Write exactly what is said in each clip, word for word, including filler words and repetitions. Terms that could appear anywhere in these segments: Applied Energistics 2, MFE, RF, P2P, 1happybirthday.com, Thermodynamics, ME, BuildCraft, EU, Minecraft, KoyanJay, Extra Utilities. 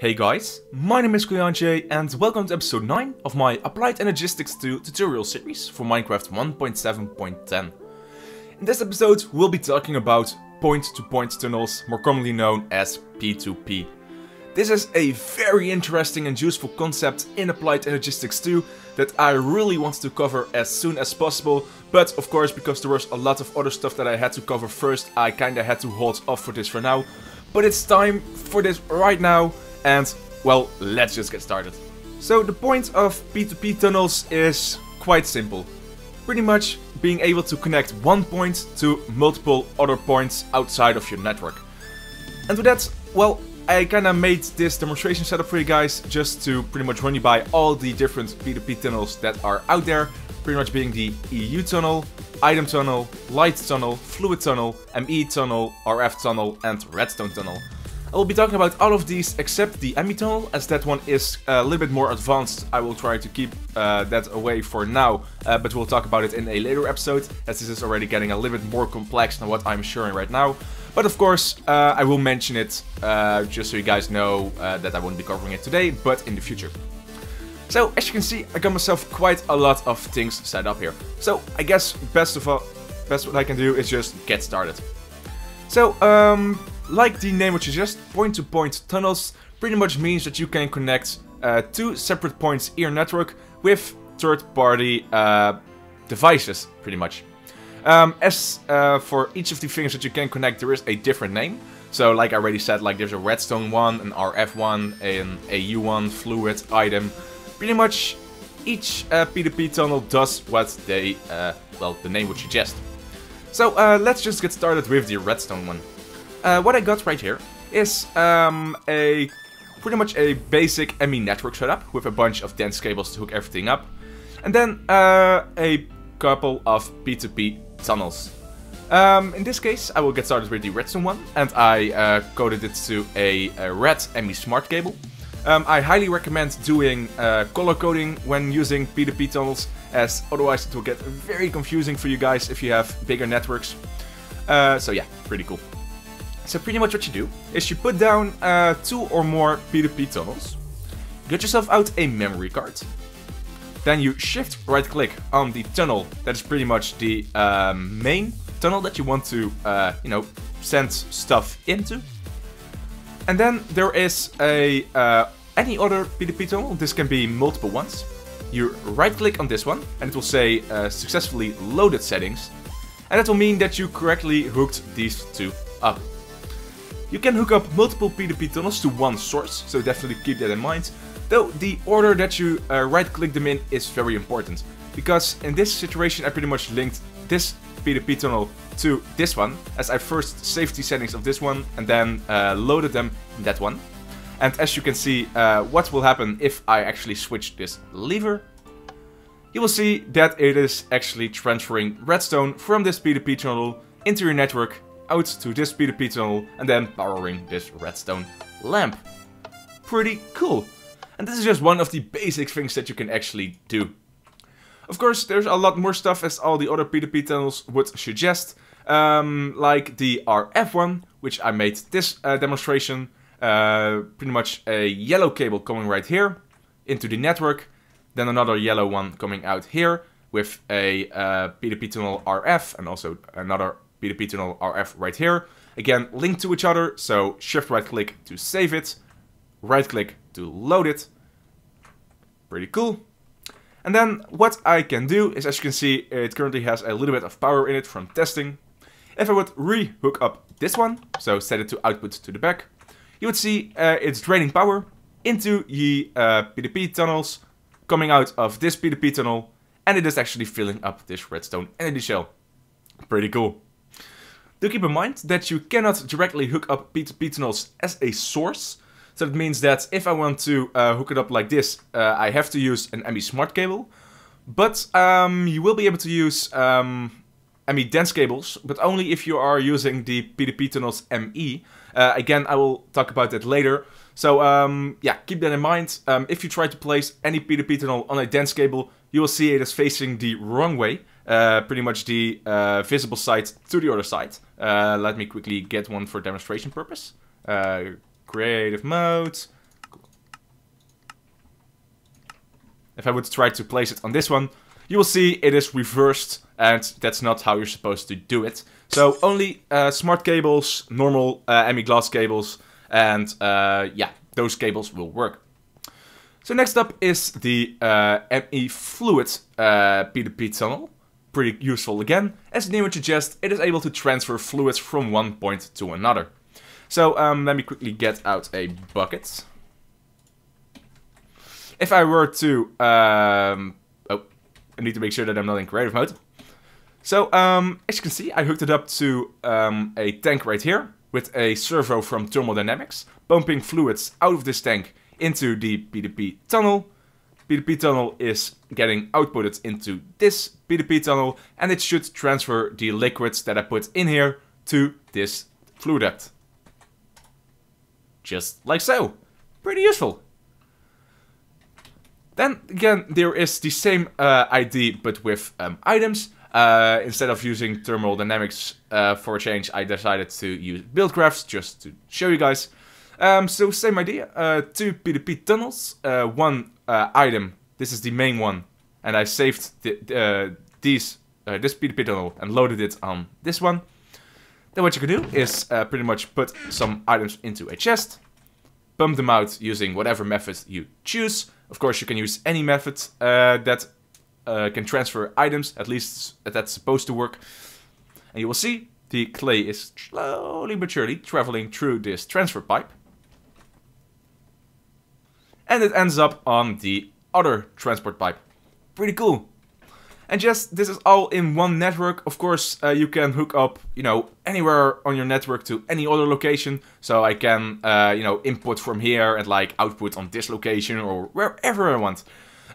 Hey guys, my name is KoyanJay and welcome to episode nine of my Applied Energistics two tutorial series for Minecraft one point seven point ten. In this episode we'll be talking about point-to-point tunnels, more commonly known as P two P. This is a very interesting and useful concept in Applied Energistics two that I really want to cover as soon as possible, but of course because there was a lot of other stuff that I had to cover first, I kinda had to hold off for this for now. But it's time for this right now. And, well, let's just get started. So the point of P two P tunnels is quite simple. Pretty much being able to connect one point to multiple other points outside of your network. And with that, well, I kinda made this demonstration setup for you guys just to pretty much run you by all the different P two P tunnels that are out there. Pretty much being the E U tunnel, item tunnel, light tunnel, fluid tunnel, M E tunnel, R F tunnel and redstone tunnel. I will be talking about all of these except the M E tunnel, as that one is a little bit more advanced. I will try to keep uh, that away for now, uh, but we'll talk about it in a later episode, as this is already getting a little bit more complex than what I'm sharing right now. But of course, uh, I will mention it, uh, just so you guys know uh, that I won't be covering it today, but in the future. So, as you can see, I got myself quite a lot of things set up here. So, I guess best of all, best what I can do is just get started. So, um... like the name would suggest, point-to-point tunnels pretty much means that you can connect uh, two separate points in your network with third-party uh, devices, pretty much. Um, as uh, for each of the things that you can connect, there is a different name. So, like I already said, like there's a redstone one, an R F one, an A U one, fluid, item. Pretty much each uh, P two P tunnel does what they, uh, well, the name would suggest. So, uh, let's just get started with the redstone one. Uh, what I got right here is um, a pretty much a basic M E network setup with a bunch of dense cables to hook everything up, and then uh, a couple of P two P tunnels. Um, in this case, I will get started with the redstone one, and I uh, coded it to a, a red M E smart cable. Um, I highly recommend doing uh, color coding when using P two P tunnels, as otherwise it will get very confusing for you guys if you have bigger networks. Uh, so yeah, pretty cool. So pretty much what you do is you put down uh, two or more P two P tunnels, get yourself out a memory card, then you shift right click on the tunnel that is pretty much the uh, main tunnel that you want to uh, you know, send stuff into. And then there is a uh, any other P two P tunnel, this can be multiple ones. You right click on this one and it will say uh, successfully loaded settings, and that will mean that you correctly hooked these two up. You can hook up multiple P two P tunnels to one source, so definitely keep that in mind. Though the order that you uh, right-click them in is very important, because in this situation I pretty much linked this P two P tunnel to this one, as I first saved the settings of this one and then uh, loaded them in that one. And as you can see, uh, what will happen if I actually switch this lever, you will see that it is actually transferring redstone from this P two P tunnel into your network, out to this P two P tunnel, and then powering this redstone lamp. Pretty cool. And this is just one of the basic things that you can actually do. Of course, there's a lot more stuff, as all the other P two P tunnels would suggest, um, like the R F one, which I made this uh, demonstration, uh, pretty much a yellow cable coming right here into the network, then another yellow one coming out here with a uh, P two P tunnel R F, and also another P two P tunnel R F right here, again linked to each other, so shift right click to save it, right click to load it. Pretty cool. And then what I can do is, as you can see, it currently has a little bit of power in it from testing. If I would re-hook up this one, so set it to output to the back, you would see uh, it's draining power into the uh, P two P tunnels, coming out of this P two P tunnel, and it is actually filling up this redstone energy shell. Pretty cool. Do keep in mind that you cannot directly hook up P two P tunnels as a source. So that means that if I want to uh, hook it up like this, uh, I have to use an M E smart cable. But um, you will be able to use um, M E dense cables, but only if you are using the P two P tunnels M E. Uh, again, I will talk about that later. So um, yeah, keep that in mind. Um, if you try to place any P two P tunnel on a dense cable, you will see it is facing the wrong way. Uh, pretty much the uh, visible side to the other side. Uh, let me quickly get one for demonstration purpose. Uh, creative mode, If I would try to place it on this one, you will see it is reversed, and that's not how you're supposed to do it. So only uh, smart cables, normal uh, M E glass cables, and uh, yeah, those cables will work. So next up is the uh, M E fluid uh, P two P tunnel. Pretty useful again. As the name would suggest, it is able to transfer fluids from one point to another. So um, let me quickly get out a bucket. If I were to... Um, oh, I need to make sure that I'm not in creative mode. So um, as you can see, I hooked it up to um, a tank right here with a servo from Thermodynamics, pumping fluids out of this tank into the P two P tunnel. P two P tunnel is getting outputted into this P two P tunnel, and it should transfer the liquids that I put in here to this flue duct. Just like so. Pretty useful. Then again, there is the same uh, I D but with um, items. Uh, instead of using Thermodynamics uh, for a change, I decided to use BuildCraft just to show you guys. Um, so same idea, uh, two P two P tunnels, uh, one uh, item, this is the main one, and I saved the, uh, these, uh, this P two P tunnel and loaded it on this one. Then what you can do is uh, pretty much put some items into a chest, pump them out using whatever method you choose. Of course you can use any method uh, that uh, can transfer items, at least that's supposed to work, and you will see the clay is slowly but surely traveling through this transfer pipe. And it ends up on the other transport pipe. Pretty cool. And just, this is all in one network. Of course, uh, you can hook up, you know, anywhere on your network to any other location. So I can, uh, you know, input from here and like output on this location or wherever I want.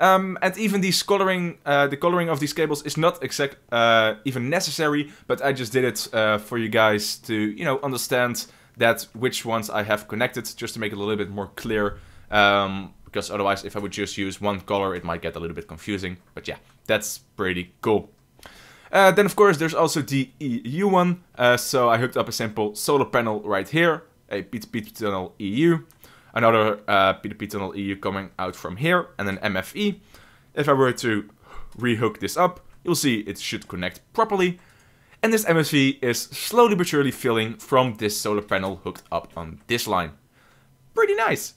Um, and even these coloring, uh, the coloring of these cables is not exact, uh, even necessary. But I just did it uh, for you guys to, you know, understand that which ones I have connected, just to make it a little bit more clear. Um, because otherwise if I would just use one color it might get a little bit confusing, but yeah, that's pretty cool. Uh, then of course there's also the E U one, uh, so I hooked up a simple solar panel right here, a P two P tunnel E U, another uh, P two P tunnel E U coming out from here, and an M F E. If I were to rehook this up, you'll see it should connect properly, and this M F E is slowly but surely filling from this solar panel hooked up on this line. Pretty nice!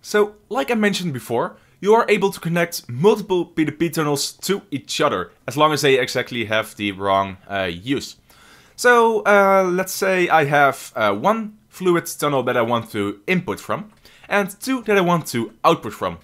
So, like I mentioned before, you are able to connect multiple P two P tunnels to each other, as long as they exactly have the wrong uh, use. So, uh, let's say I have uh, one fluid tunnel that I want to input from, and two that I want to output from.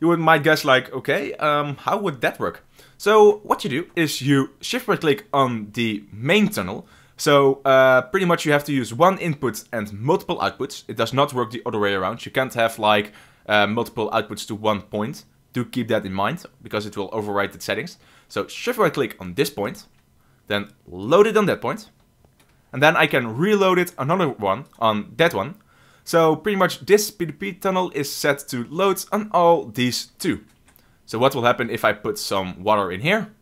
You might guess like, okay, um, how would that work? So, what you do is you shift right click on the main tunnel. So uh, pretty much you have to use one input and multiple outputs. It does not work the other way around. You can't have like uh, multiple outputs to one point. Do keep that in mind because it will override the settings. So shift right click on this point, then load it on that point, and then I can reload it another one on that one. So pretty much this P two P tunnel is set to load on all these two. So what will happen if I put some water in here?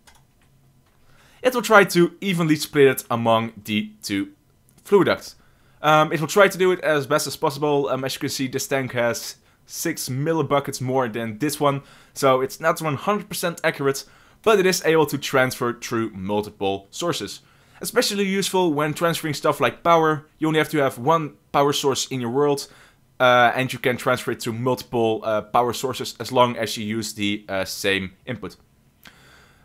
It will try to evenly split it among the two flue ducts. Um, it will try to do it as best as possible. Um, as you can see, this tank has six millibuckets more than this one, so it's not one hundred percent accurate, but it is able to transfer through multiple sources. Especially useful when transferring stuff like power. You only have to have one power source in your world, uh, and you can transfer it to multiple uh, power sources as long as you use the uh, same input.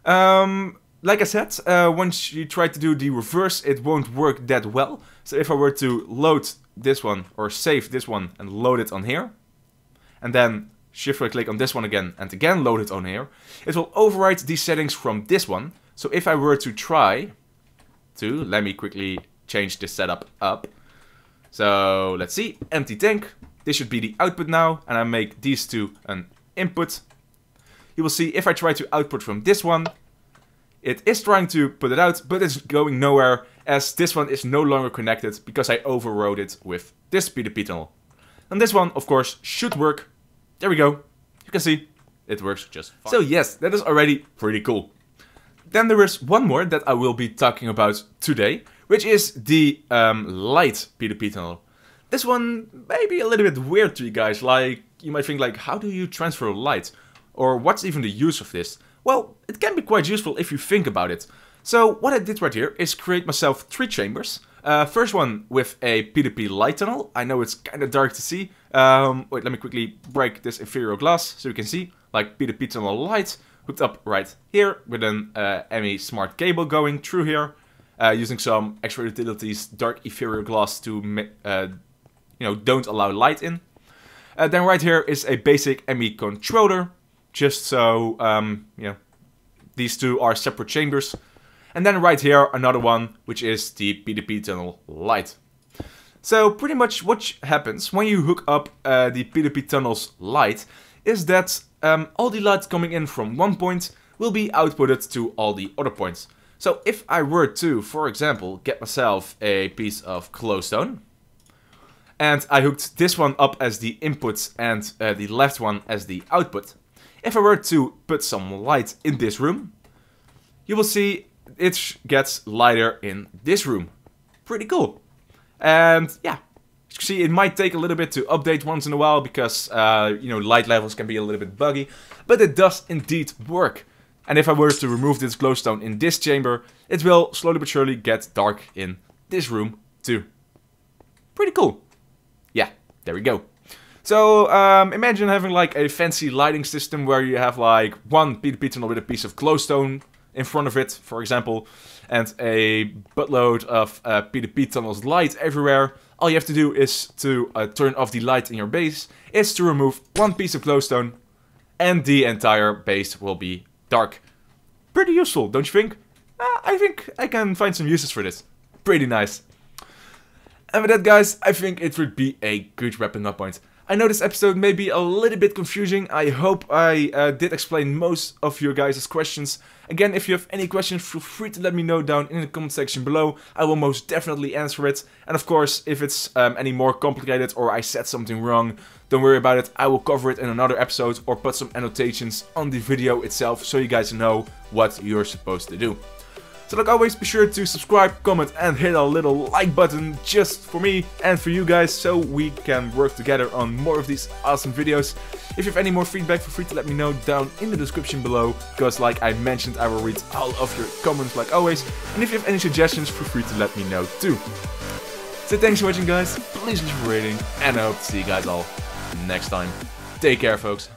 Um... Like I said, uh, once you try to do the reverse, it won't work that well. So if I were to load this one, or save this one, and load it on here, and then shift right click on this one again, and again load it on here, it will override these settings from this one. So if I were to try to, let me quickly change this setup up. So let's see, empty tank, this should be the output now, and I make these two an input. You will see if I try to output from this one, it is trying to put it out, but it's going nowhere as this one is no longer connected because I overrode it with this P two P tunnel. And this one, of course, should work. There we go. You can see it works just fine. So yes, that is already pretty cool. Then there is one more that I will be talking about today, which is the um, light P two P tunnel. This one may be a little bit weird to you guys. Like, you might think like, how do you transfer light? or what's even the use of this? Well, it can be quite useful if you think about it. So what I did right here is create myself three chambers. Uh, first one with a P two P light tunnel. I know it's kind of dark to see. Um, wait, let me quickly break this inferior glass so you can see. Like P two P tunnel light hooked up right here with an uh, M E smart cable going through here. Uh, using some Extra Utilities dark ethereal glass to, uh, you know, don't allow light in. Uh, then right here is a basic M E controller, just so, um, you know, these two are separate chambers. And then right here, another one, which is the P two P tunnel light. So pretty much what happens when you hook up uh, the P two P tunnel's light is that um, all the lights coming in from one point will be outputted to all the other points. So if I were to, for example, get myself a piece of glowstone, and I hooked this one up as the input and uh, the left one as the output, if I were to put some light in this room, you will see it gets lighter in this room. Pretty cool. And yeah, as you can see, it might take a little bit to update once in a while because uh, you know, light levels can be a little bit buggy, but it does indeed work. And if I were to remove this glowstone in this chamber, it will slowly but surely get dark in this room too. Pretty cool. Yeah, there we go. So um, imagine having like a fancy lighting system where you have like one P two P tunnel with a piece of glowstone in front of it, for example, and a buttload of uh, P two P tunnels light everywhere. All you have to do is to uh, turn off the light in your base, is to remove one piece of glowstone, and the entire base will be dark. Pretty useful, don't you think? Uh, I think I can find some uses for this. Pretty nice. And with that, guys, I think it would be a good wrapping up point. I know this episode may be a little bit confusing. I hope I uh, did explain most of your guys' questions. Again, if you have any questions, feel free to let me know down in the comment section below. I will most definitely answer it. And of course, if it's um, any more complicated or I said something wrong, don't worry about it. I will cover it in another episode or put some annotations on the video itself so you guys know what you're supposed to do. So like always, be sure to subscribe, comment and hit a little like button just for me and for you guys so we can work together on more of these awesome videos. If you have any more feedback, feel free to let me know down in the description below because like I mentioned, I will read all of your comments like always. And if you have any suggestions, feel free to let me know too. So thanks for watching, guys, please leave a rating and I hope to see you guys all next time. Take care, folks.